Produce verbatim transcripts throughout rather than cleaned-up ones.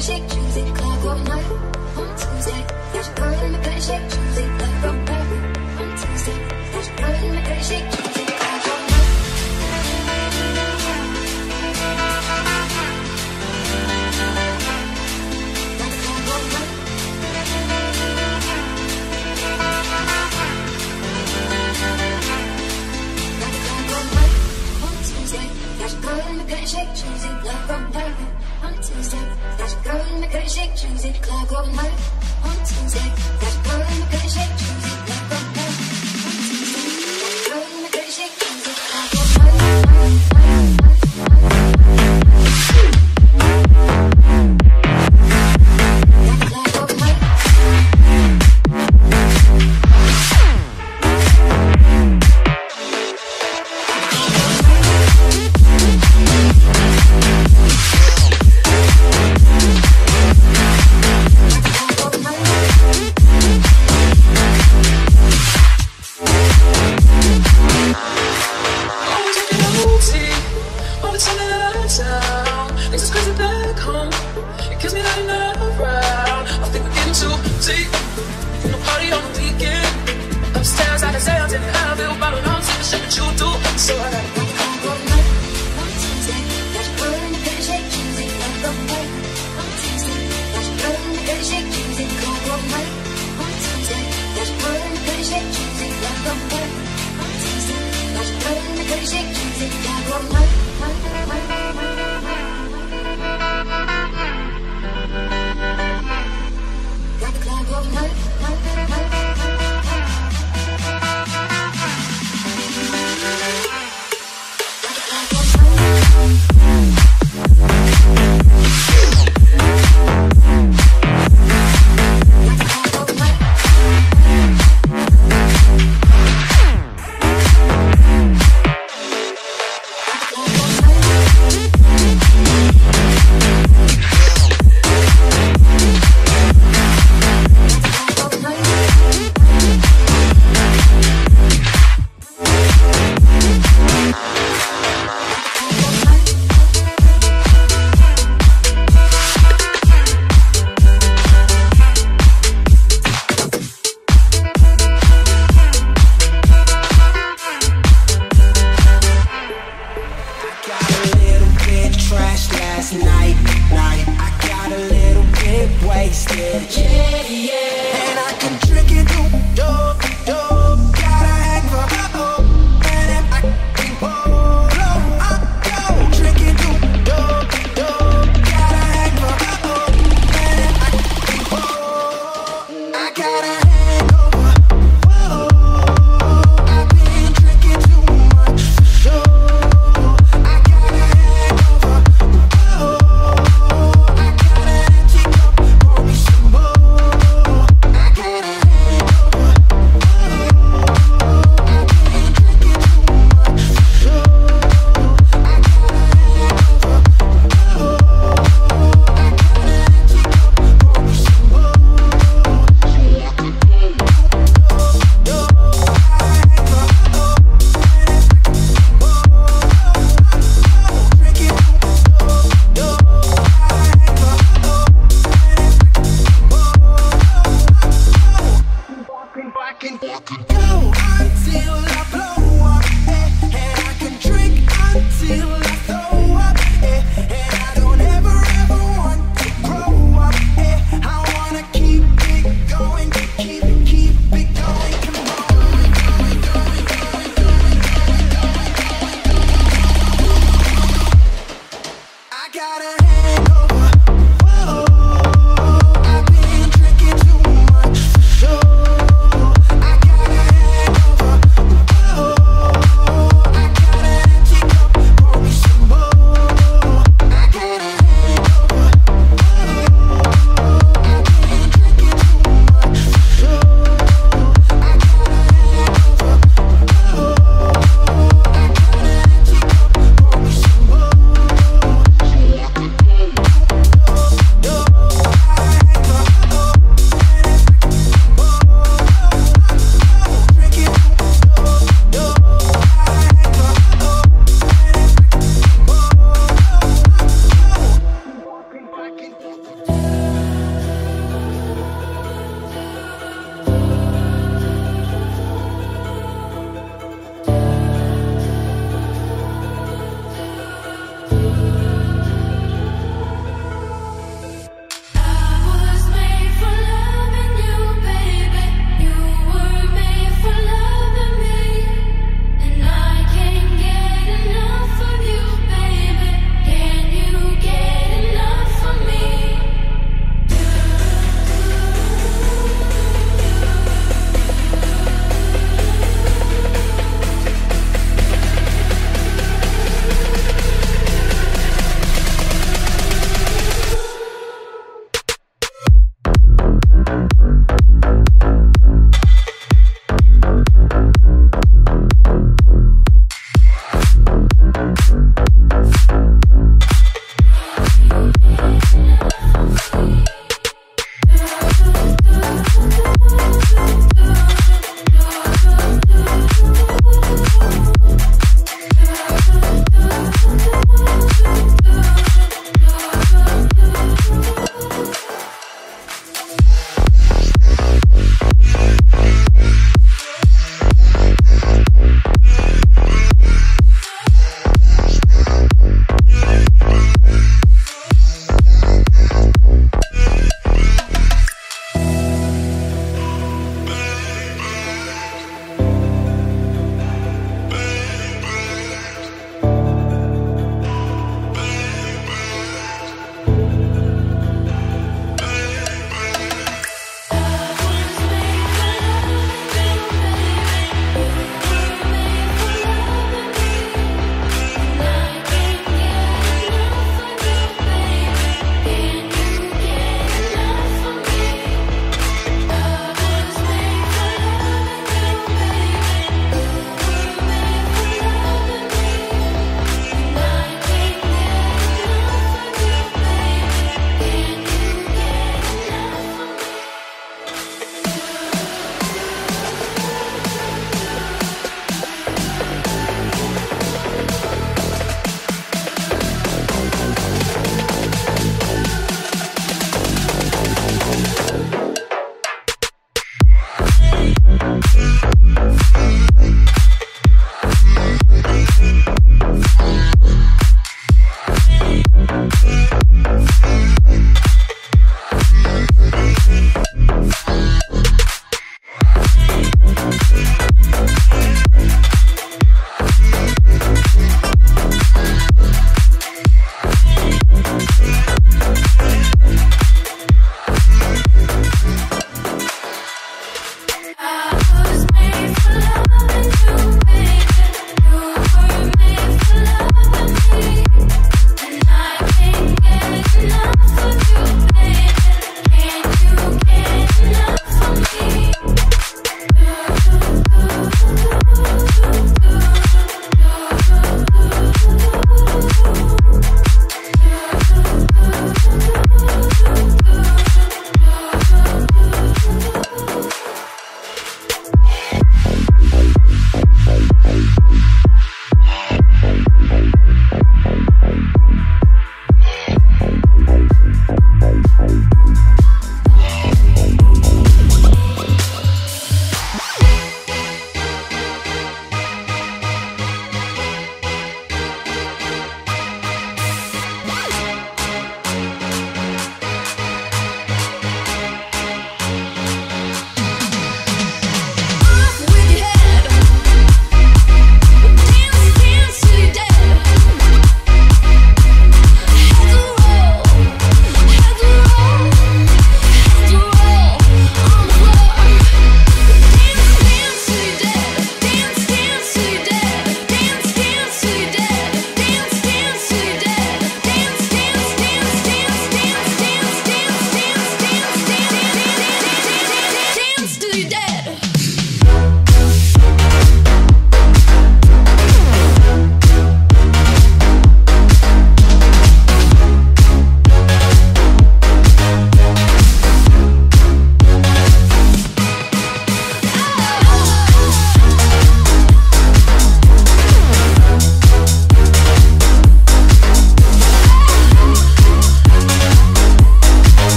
shake, choose it, clock or night. On Tuesday, there's a girl in the bed, shake, choose it, love or back. On Tuesday, there's a girl in the bed, shake, choose it, clock or night. There's a girl in the bed, shake, choose it, love or back. On Tuesday, there's a girl in the bed, shake, choose it, clock or night. On Tuesday, there's a girl in the bed, shake, choose it, love or back. On Tuesday, there's a girl in the bed, shake, choose it, clock or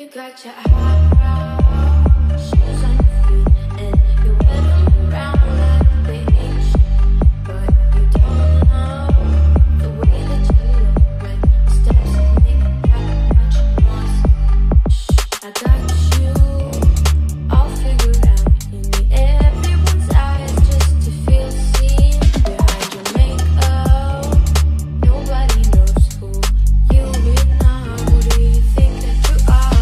You got your shoes on your feet and you're running around like the beach, but you don't know the way that you look when the steps make that much noise. I got you all figured out. You need everyone's eyes just to feel seen. Behind your makeup, nobody knows who you really are. Who do you think that you are?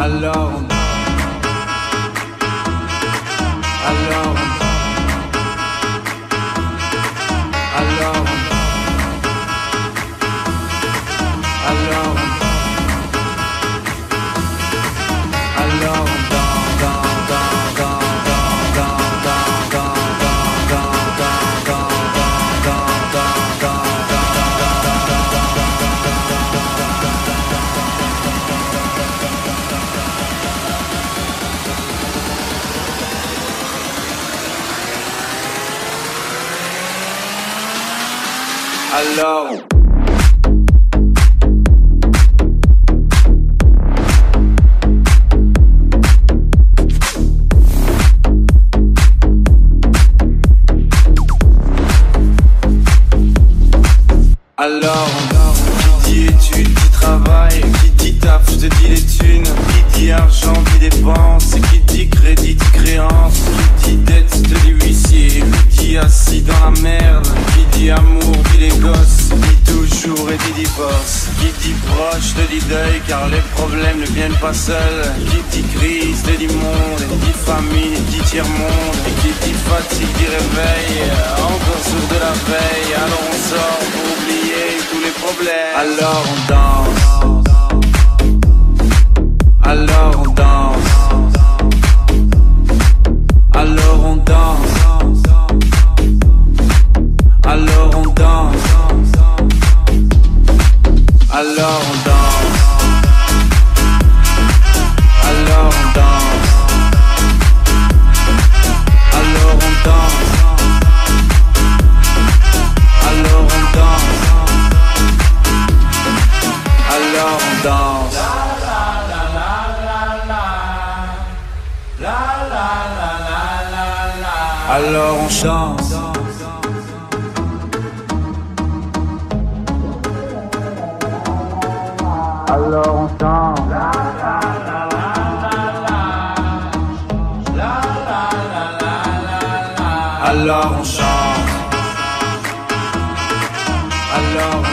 Alors on alors on alors on alors on alors on Hello. Alors, qui dit études, qui travaille, qui dit taf, je te dis les thunes, qui dit argent, qui dépense, qui dit crédit, dit créance, qui dit dette, je te dis huissier, qui dit assis dans la merde, qui dit amour, dit les gosses, dit toujours et dit divorce, qui dit proche, te dit deuil, car les problèmes ne viennent pas seuls, qui dit crise, te dit monde, dit famine, dit tiers-monde, et qui dit fatigue, dit réveil, encore sourd de la veille, alors on sort pour oublier tous les problèmes. Alors on danse, alors on danse, alors on danse, alors on danse, alors on danse, alors on danse, alors on danse, alors on danse. Alors on danse. Alors on chante. Alors on danse. Alors on chante. Alors on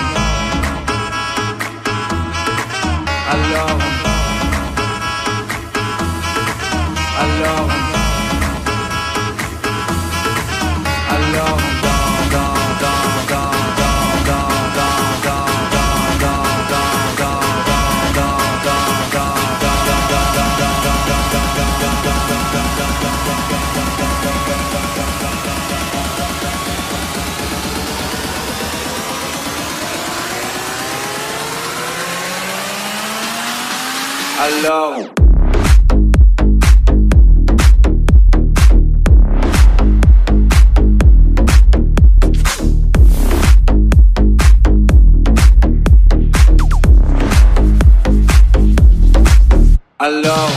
alors, alors, alors, alors Alors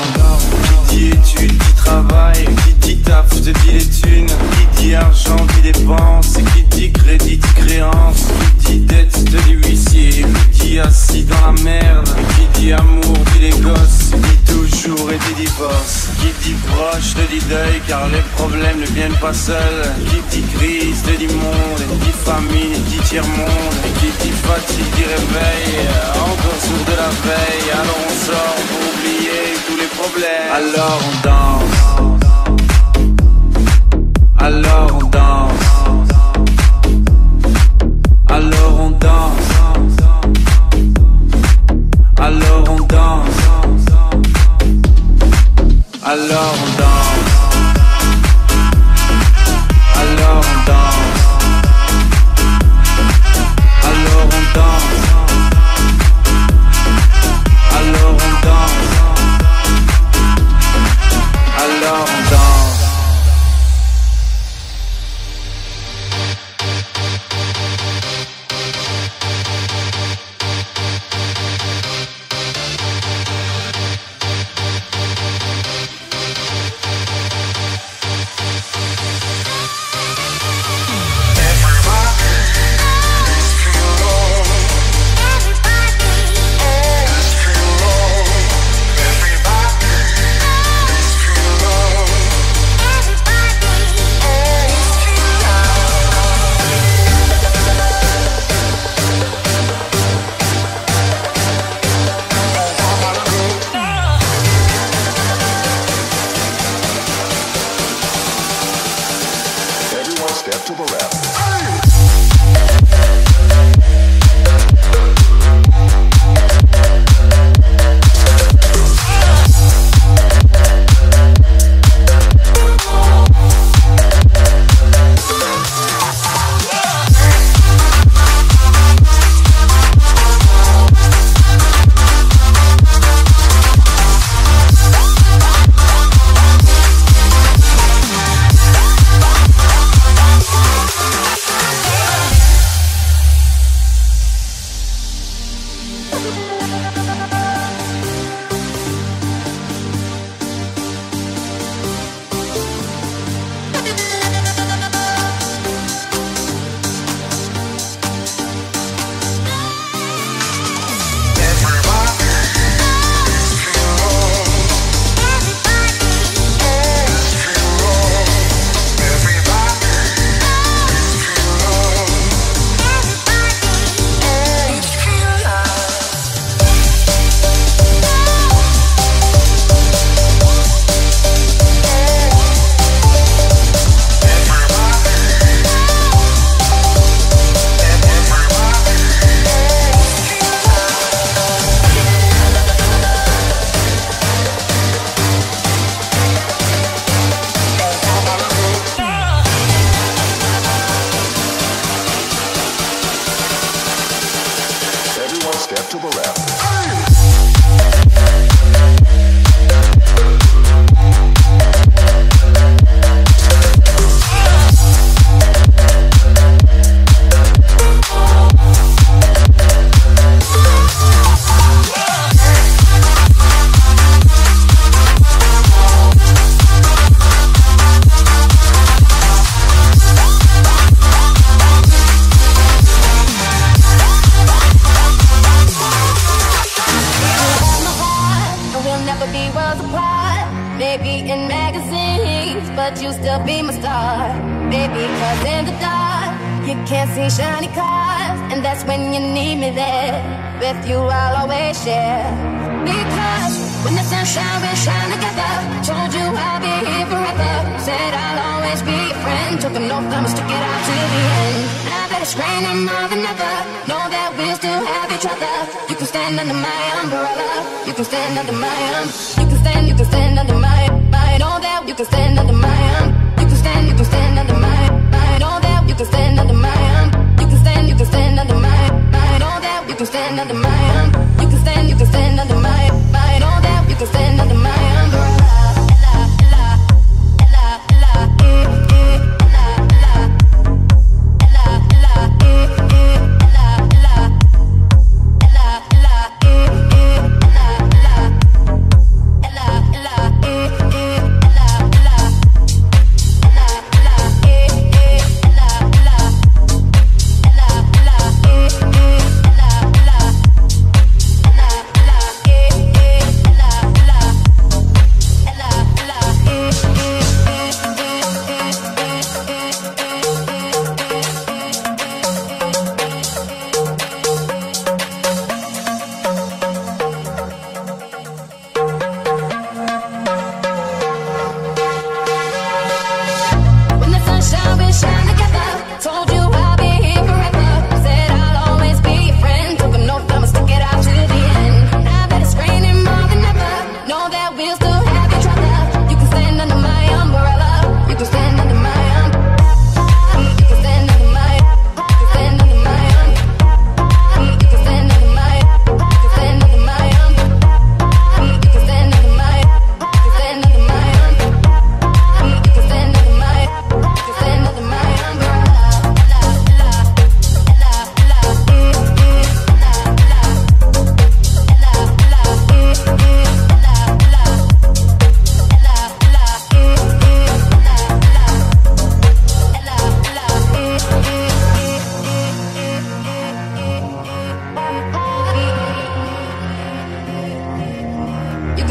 qui dit études, qui travaille, qui dit taf, je te dis les thunes. Qui dit argent, dit dépense, qui dit crédit, dit créance. Qui dit dette, je te dis huissier. Qui dit assis dans la merde, qui dit amour, dit les gosses. Qui dit toujours et dit divorce. Qui dit proche, te dit deuil, car les problèmes ne viennent pas seuls. Qui dit crise, te dit monde, qui dit famine, dit tiers-monde. Et qui dit fatigue, dit réveil, encore sourd de la veille. Alors on sort pour oublier tous les problèmes. Alors on danse. Alors on danse. Alors on danse. Alors on danse. Alors on danse. Alors on danse. Alors on danse. Alors on danse. Alors on danse.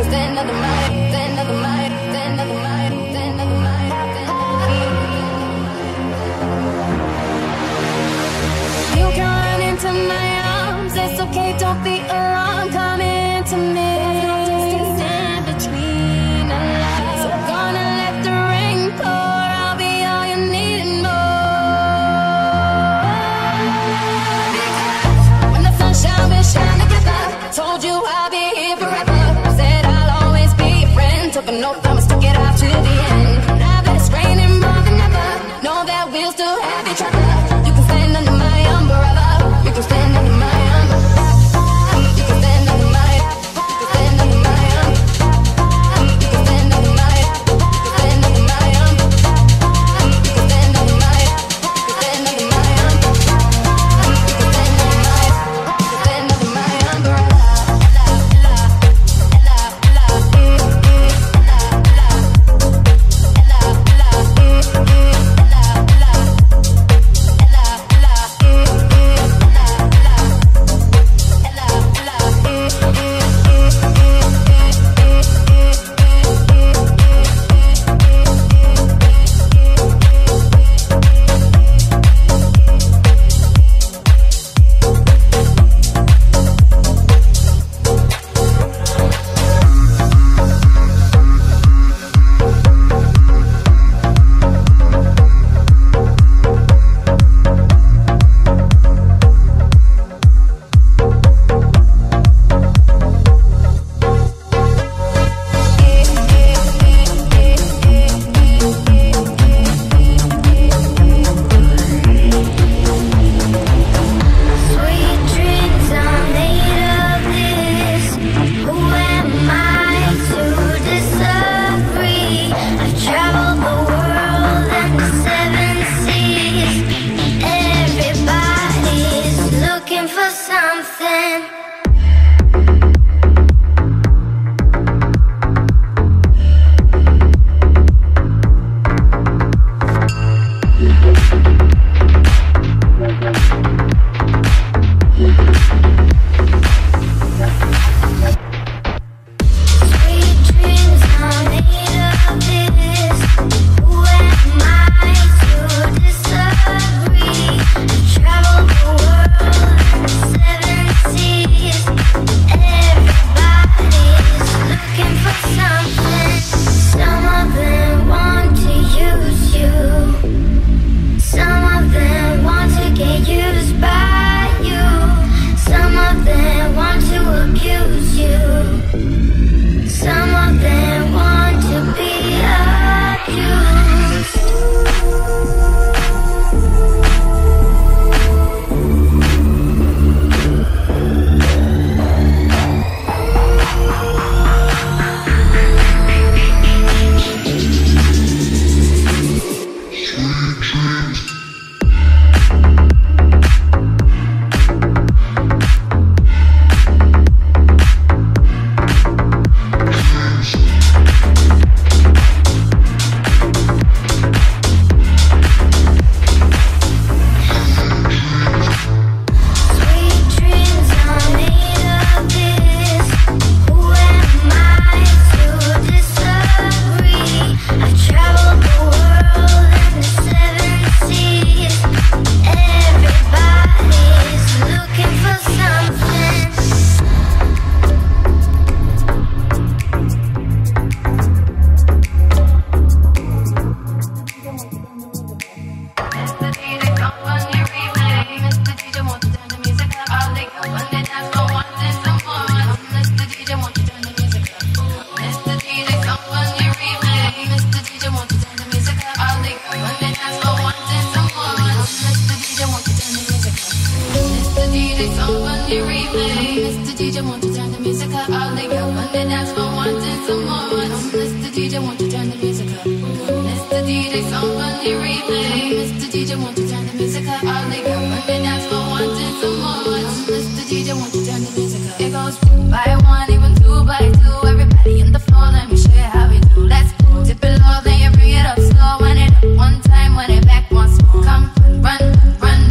Run,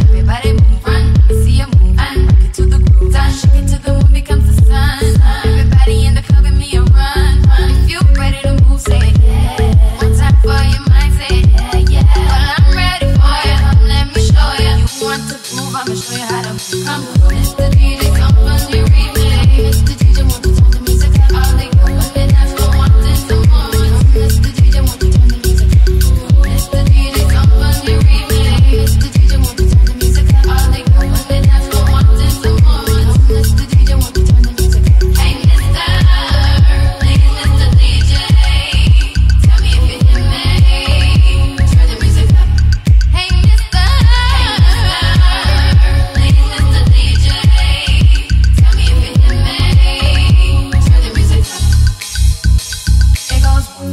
everybody move, run, let me see you move, and rock it to the groove, and shake it till the moon becomes the sun.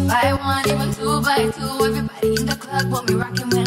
Buy one, even two, buy two. Everybody in the club want me rocking when